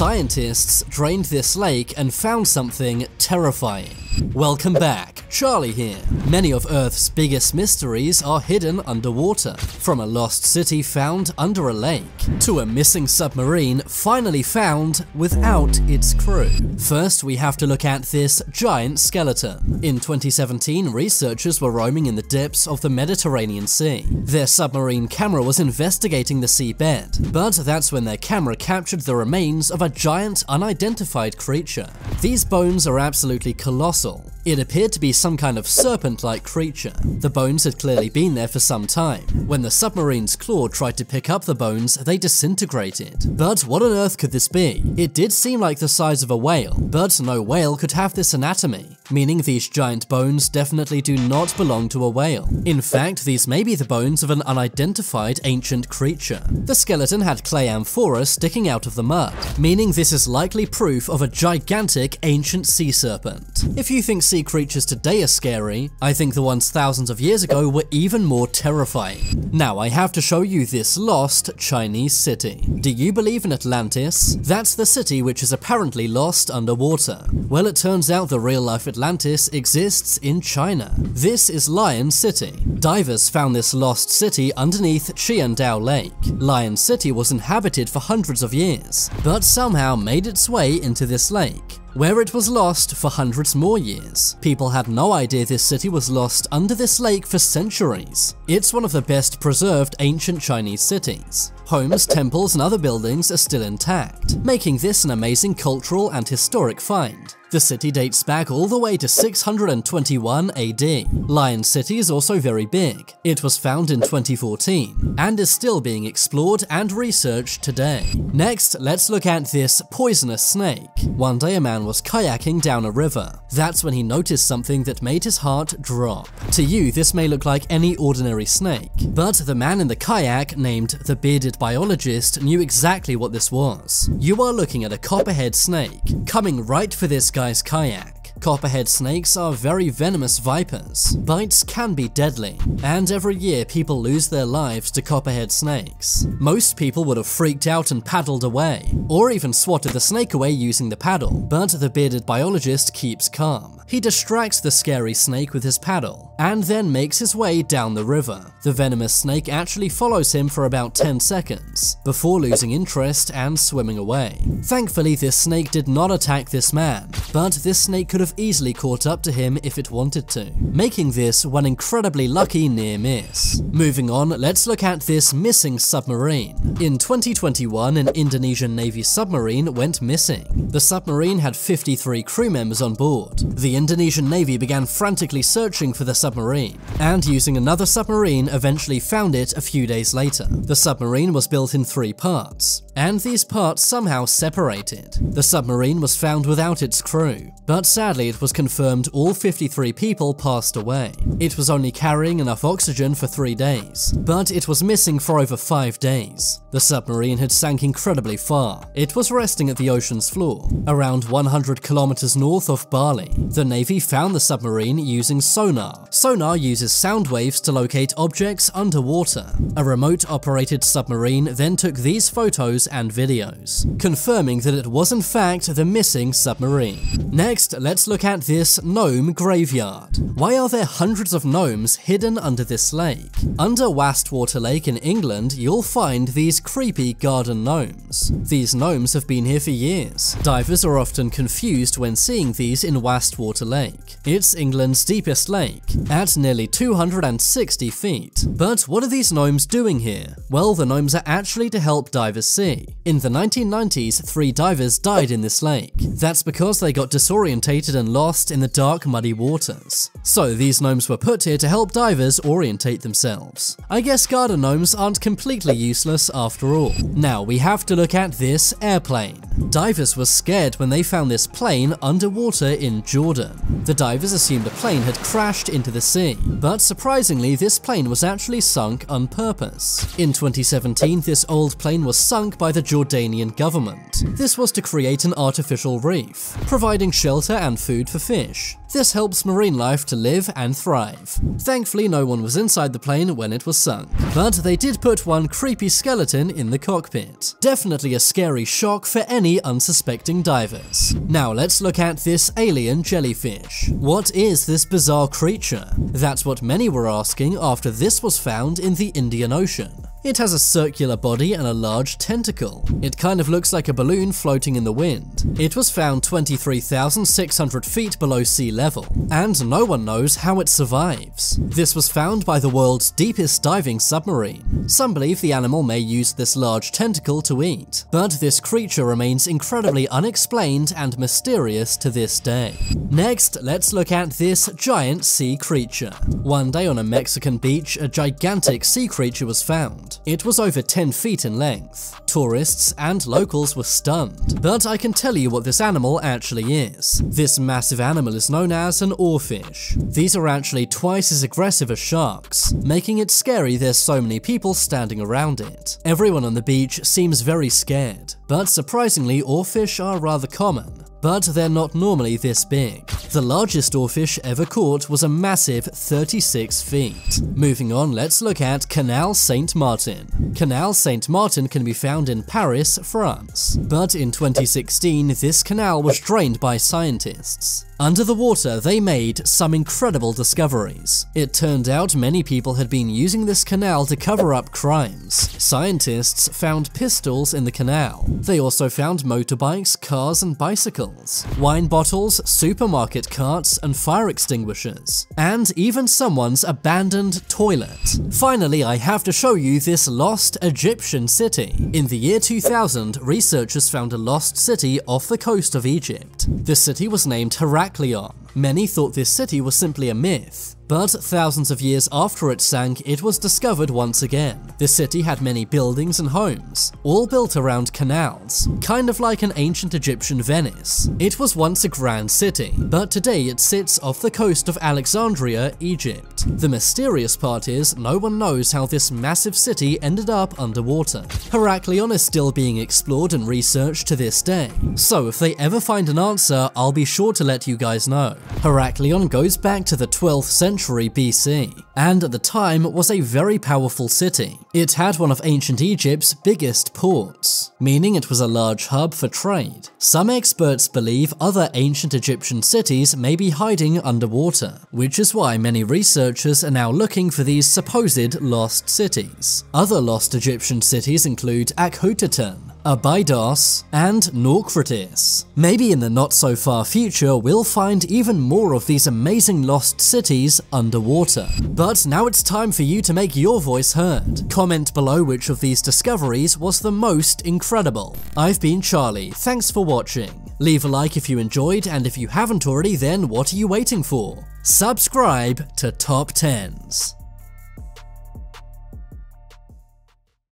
Scientists drained this lake and found something terrifying. Welcome back, Charlie here. Many of Earth's biggest mysteries are hidden underwater. From a lost city found under a lake, to a missing submarine finally found without its crew. First, we have to look at this giant skeleton. In 2017, researchers were roaming in the depths of the Mediterranean Sea. Their submarine camera was investigating the seabed, but that's when their camera captured the remains of a giant unidentified creature. These bones are absolutely colossal. It appeared to be some kind of serpent-like creature. The bones had clearly been there for some time. When the submarine's claw tried to pick up the bones, they disintegrated. But what on earth could this be? It did seem like the size of a whale, but no whale could have this anatomy, meaning these giant bones definitely do not belong to a whale. In fact, these may be the bones of an unidentified ancient creature. The skeleton had clay amphora sticking out of the mud, meaning this is likely proof of a gigantic ancient sea serpent. If you think sea creatures today are scary, I think the ones thousands of years ago were even more terrifying. Now I have to show you this lost Chinese city. Do you believe in Atlantis? That's the city which is apparently lost underwater. Well, it turns out the real-life Atlantis exists in China. This is Lion City. Divers found this lost city underneath Qiandao Lake. Lion City was inhabited for hundreds of years, but somehow made its way into this lake, where it was lost for hundreds more years. People had no idea this city was lost under this lake for centuries. It's one of the best preserved ancient Chinese cities. Homes, temples, and other buildings are still intact, making this an amazing cultural and historic find. The city dates back all the way to 621 AD. Lion City is also very big. It was found in 2014 and is still being explored and researched today. Next, let's look at this poisonous snake. One day a man was kayaking down a river. That's when he noticed something that made his heart drop. To you, this may look like any ordinary snake, but the man in the kayak named the bearded biologist knew exactly what this was. You are looking at a copperhead snake coming right for this guy's kayak. Copperhead snakes are very venomous vipers. Bites can be deadly, and every year people lose their lives to copperhead snakes. Most people would have freaked out and paddled away, or even swatted the snake away using the paddle, but the bearded biologist keeps calm. He distracts the scary snake with his paddle, and then makes his way down the river. The venomous snake actually follows him for about 10 seconds, before losing interest and swimming away. Thankfully, this snake did not attack this man, but this snake could have easily caught up to him if it wanted to, making this one incredibly lucky near miss. Moving on, let's look at this missing submarine. In 2021, an Indonesian Navy submarine went missing. The submarine had 53 crew members on board. The Indonesian Navy began frantically searching for the submarine, and using another submarine eventually found it a few days later. The submarine was built in 3 parts, and these parts somehow separated. The submarine was found without its crew, but sadly it was confirmed all 53 people passed away. It was only carrying enough oxygen for 3 days, but it was missing for over 5 days. The submarine had sank incredibly far. It was resting at the ocean's floor, around 100 kilometers north of Bali. The Navy found the submarine using sonar. Sonar uses sound waves to locate objects underwater. A remote-operated submarine then took these photos and videos, confirming that it was in fact the missing submarine. Next, let's look at this gnome graveyard. Why are there hundreds of gnomes hidden under this lake? Under Wastwater Lake in England, you'll find these creepy garden gnomes. These gnomes have been here for years. Divers are often confused when seeing these in Wastwater Lake. It's England's deepest lake, at nearly 260 feet. But what are these gnomes doing here? Well, the gnomes are actually to help divers see. In the 1990s, 3 divers died in this lake. That's because they got disorientated and lost in the dark, muddy waters. So these gnomes were put here to help divers orientate themselves. I guess garden gnomes aren't completely useless after all. Now we have to look at this airplane. Divers were scared when they found this plane underwater in Jordan. The divers assumed a plane had crashed into the sea, but surprisingly this plane was actually sunk on purpose. In 2017, this old plane was sunk by the Jordanian government. place. This was to create an artificial reef, providing shelter and food for fish. This helps marine life to live and thrive. Thankfully, no one was inside the plane when it was sunk, but they did put one creepy skeleton in the cockpit. Definitely a scary shock for any unsuspecting divers. Now let's look at this alien jellyfish. What is this bizarre creature? That's what many were asking after this was found in the Indian Ocean. It has a circular body and a large tentacle. It kind of looks like a balloon floating in the wind. It was found 23,600 feet below sea level, and no one knows how it survives. This was found by the world's deepest diving submarine. Some believe the animal may use this large tentacle to eat, but this creature remains incredibly unexplained and mysterious to this day. Next, let's look at this giant sea creature. One day on a Mexican beach, a gigantic sea creature was found. It was over 10 feet in length. Tourists and locals were stunned, but I can tell you what this animal actually is. This massive animal is known as an oarfish. These are actually twice as aggressive as sharks, making it scary there's so many people standing around it. Everyone on the beach seems very scared, but surprisingly oarfish are rather common. But they're not normally this big. The largest oarfish ever caught was a massive 36 feet. Moving on, let's look at Canal Saint Martin. Canal Saint Martin can be found in Paris, France. But in 2016, this canal was drained by scientists. Under the water, they made some incredible discoveries. It turned out many people had been using this canal to cover up crimes. Scientists found pistols in the canal. They also found motorbikes, cars, and bicycles, wine bottles, supermarket carts, and fire extinguishers, and even someone's abandoned toilet. Finally, I have to show you this lost Egyptian city. In the year 2000, researchers found a lost city off the coast of Egypt. The city was named Heracleion. Many thought this city was simply a myth, but thousands of years after it sank, it was discovered once again. The city had many buildings and homes, all built around canals, kind of like an ancient Egyptian Venice. It was once a grand city, but today it sits off the coast of Alexandria, Egypt. The mysterious part is, no one knows how this massive city ended up underwater. Heracleion is still being explored and researched to this day, so if they ever find an answer, I'll be sure to let you guys know. Heracleion goes back to the 12th century BC, and at the time was a very powerful city. It had one of ancient Egypt's biggest ports, meaning it was a large hub for trade. Some experts believe other ancient Egyptian cities may be hiding underwater, which is why many researchers are now looking for these supposed lost cities. Other lost Egyptian cities include Akhetaten, Abydos, and Naucratis. Maybe in the not-so-far future, we'll find even more of these amazing lost cities underwater. But now it's time for you to make your voice heard. Comment below which of these discoveries was the most incredible. I've been Charlie, thanks for watching. Leave a like if you enjoyed, and if you haven't already, then what are you waiting for? Subscribe to Top 10s.